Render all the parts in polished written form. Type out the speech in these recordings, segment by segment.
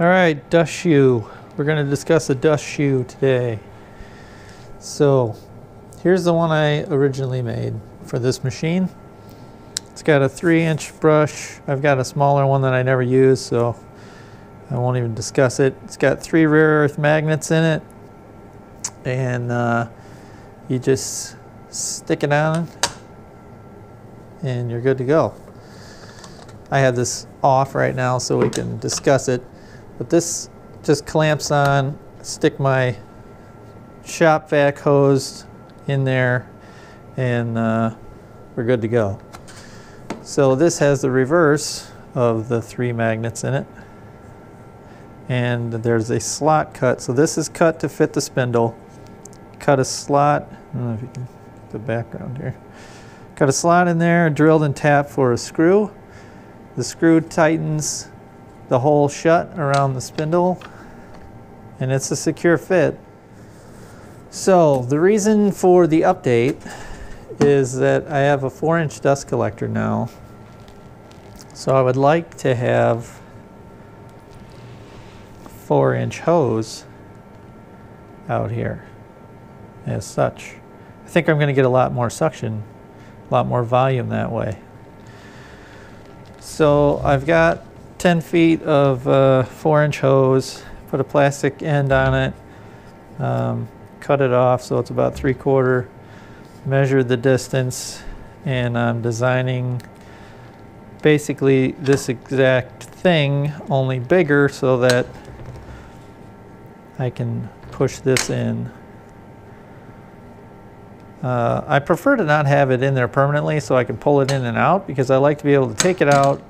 All right, dust shoe. We're going to discuss a dust shoe today. So here's the one I originally made for this machine. It's got a 3-inch brush. I've got a smaller one that I never use, so I won't even discuss it. It's got 3 rare earth magnets in it, and you just stick it on and you're good to go. I have this off right now so we can discuss it, but this just clamps on. Stick my shop vac hose in there and we're good to go. So this has the reverse of the 3 magnets in it, and there's a slot cut. So this is cut to fit the spindle. Cut a slot, I don't know if you can get the background here. Cut a slot in there, drilled and tapped for a screw. The screw tightens the hole shut around the spindle, and it's a secure fit. So the reason for the update is that I have a 4-inch dust collector now. So I would like to have 4-inch hose out here as such. I think I'm going to get a lot more suction, a lot more volume that way. So I've got 10 feet of 4-inch hose, put a plastic end on it, cut it off so it's about 3/4, measured the distance, and I'm designing basically this exact thing, only bigger, so that I can push this in. I prefer to not have it in there permanently so I can pull it in and out, because I like to be able to take it out,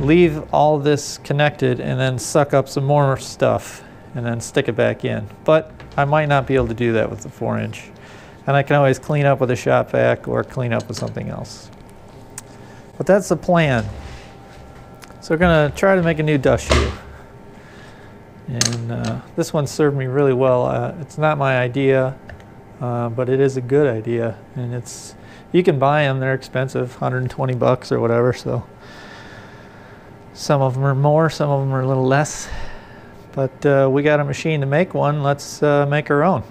leave all this connected, and then suck up some more stuff and then stick it back in. But I might not be able to do that with the 4-inch. And I can always clean up with a shop vac or clean up with something else. But that's the plan. So we're gonna try to make a new dust shoe. And this one served me really well. It's not my idea, but it is a good idea. And it's, you can buy them, they're expensive, 120 bucks or whatever. So some of them are more, some of them are a little less. But we got a machine to make one, let's make our own.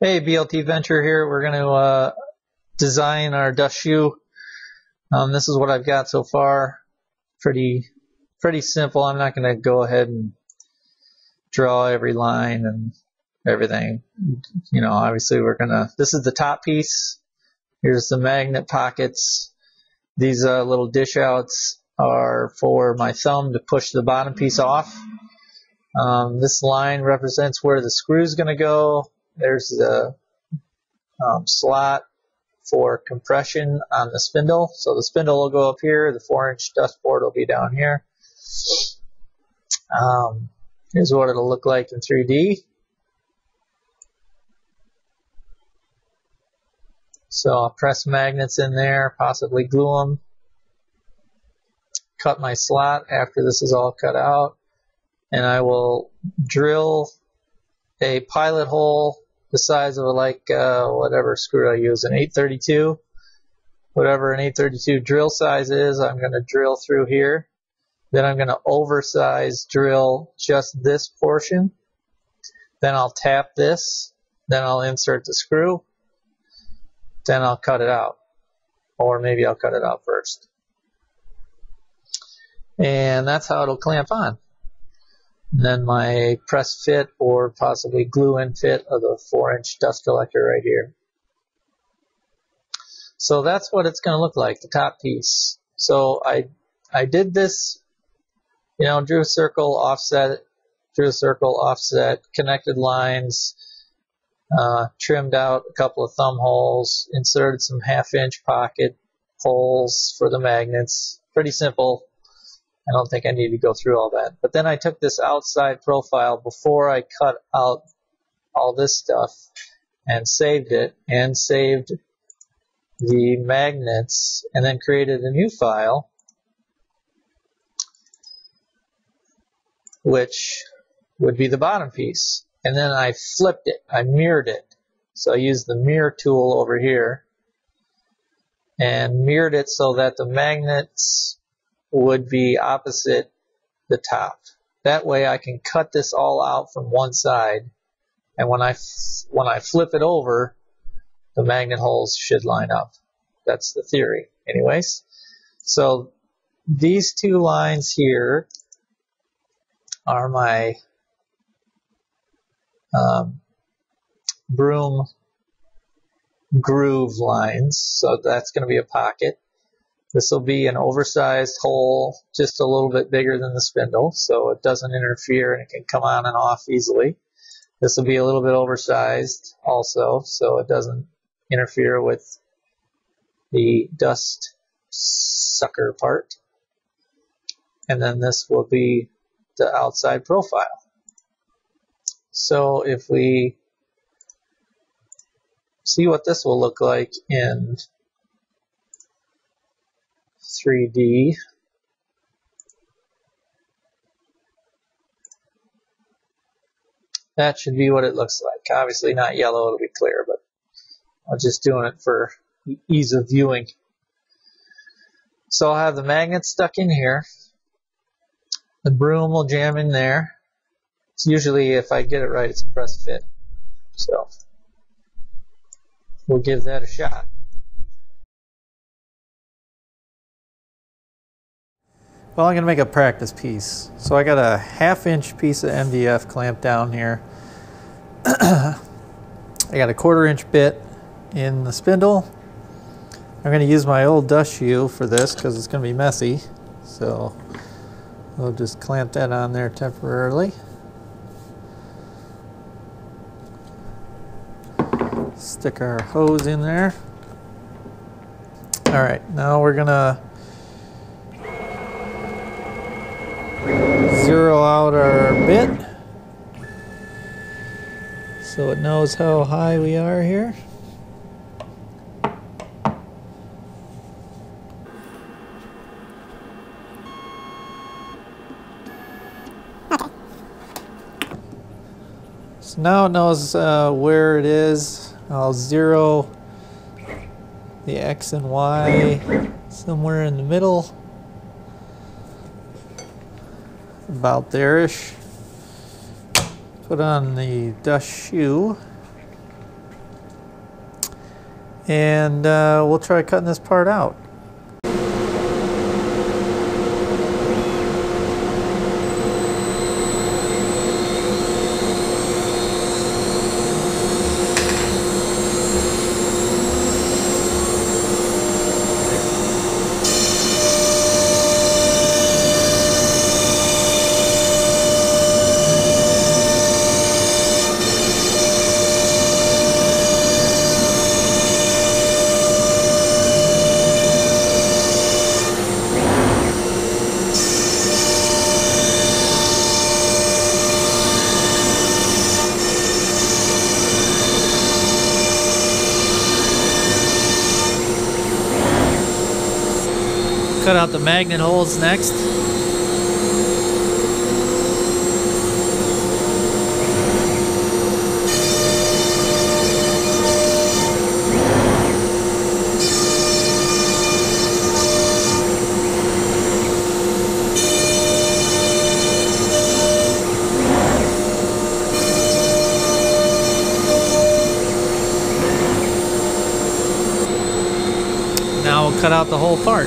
Hey, BLT Venture here. We're gonna design our dust shoe. This is what I've got so far. Pretty simple. I'm not going to go ahead and draw every line and everything. You know, obviously we're going to, this is the top piece. Here's the magnet pockets. These little dish outs are for my thumb to push the bottom piece off. This line represents where the screw is going to go. There's the slot for compression on the spindle. So the spindle will go up here, the 4-inch dust board will be down here. Here's what it'll look like in 3D. So I'll press magnets in there, possibly glue them. Cut my slot after this is all cut out. And I will drill a pilot hole the size of like whatever screw I use, an 8-32, whatever an 8-32 drill size is. I'm going to drill through here, then I'm going to oversize drill just this portion, then I'll tap this, then I'll insert the screw, then I'll cut it out, or maybe I'll cut it out first, and that's how it'll clamp on. Then my press fit or possibly glue in fit of the 4-inch dust collector right here. So that's what it's going to look like, the top piece. So I did this, you know, drew a circle, offset, drew a circle, offset, connected lines, trimmed out a couple of thumb holes, inserted some 1/2-inch pocket holes for the magnets. Pretty simple. I don't think I need to go through all that. But then I took this outside profile before I cut out all this stuff and saved it and saved the magnets and then created a new file, which would be the bottom piece. And then I flipped it. I mirrored it. So I used the mirror tool over here and mirrored it so that the magnets would be opposite the top. That way I can cut this all out from one side, and when I flip it over, the magnet holes should line up. That's the theory anyways. So these two lines here are my broom groove lines, so that's going to be a pocket. This will be an oversized hole, just a little bit bigger than the spindle, so it doesn't interfere and it can come on and off easily. This will be a little bit oversized also, so it doesn't interfere with the dust sucker part. And then this will be the outside profile. So if we see what this will look like in 3D. That should be what it looks like. Obviously not yellow, it'll be clear, but I'm just doing it for ease of viewing. So I'll have the magnet stuck in here. The broom will jam in there. It's usually, if I get it right, it's a press fit. So we'll give that a shot. Well, I'm going to make a practice piece. So I got a 1/2 inch piece of MDF clamped down here. I got a 1/4 inch bit in the spindle. I'm going to use my old dust shield for this because it's going to be messy. So we'll just clamp that on there temporarily. Stick our hose in there. All right, now we're going to zero out our bit so it knows how high we are here. Okay. So now it knows where it is. I'll zero the X and Y somewhere in the middle. About there-ish. Put on the dust shoe. And we'll try cutting this part out. Cut out the magnet holes next. Now we'll cut out the whole part.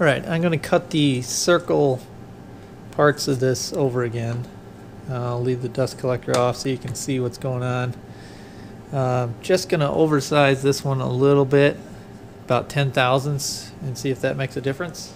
Alright, I'm going to cut the circle parts of this over again. I'll leave the dust collector off so you can see what's going on. Just going to oversize this one a little bit about 10 thousandths and see if that makes a difference.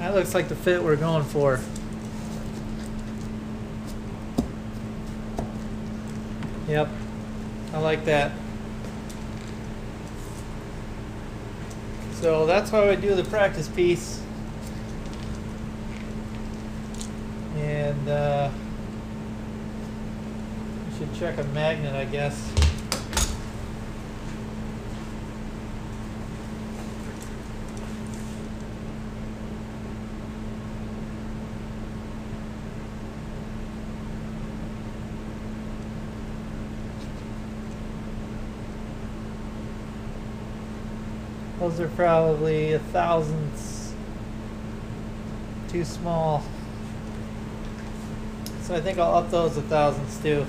That looks like the fit we're going for. Yep, I like that. So that's why we do the practice piece. And we should check a magnet, I guess. Those are probably 1,000ths too small. So I think I'll up those 1,000ths too.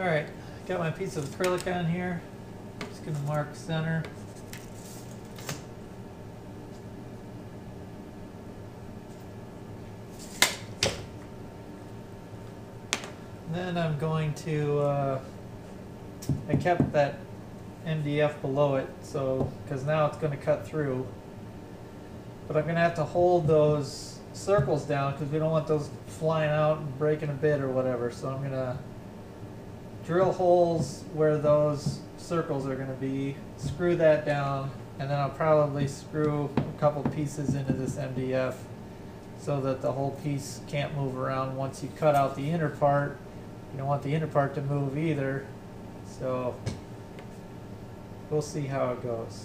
Alright, got my piece of acrylic on here. Just going to mark center. And then I'm going to, I kept that MDF below it, so, because now it's going to cut through. But I'm going to have to hold those circles down because we don't want those flying out and breaking a bit or whatever, so I'm going to drill holes where those circles are going to be, screw that down, and then I'll probably screw a couple pieces into this MDF so that the whole piece can't move around. Once you cut out the inner part, you don't want the inner part to move either, so we'll see how it goes.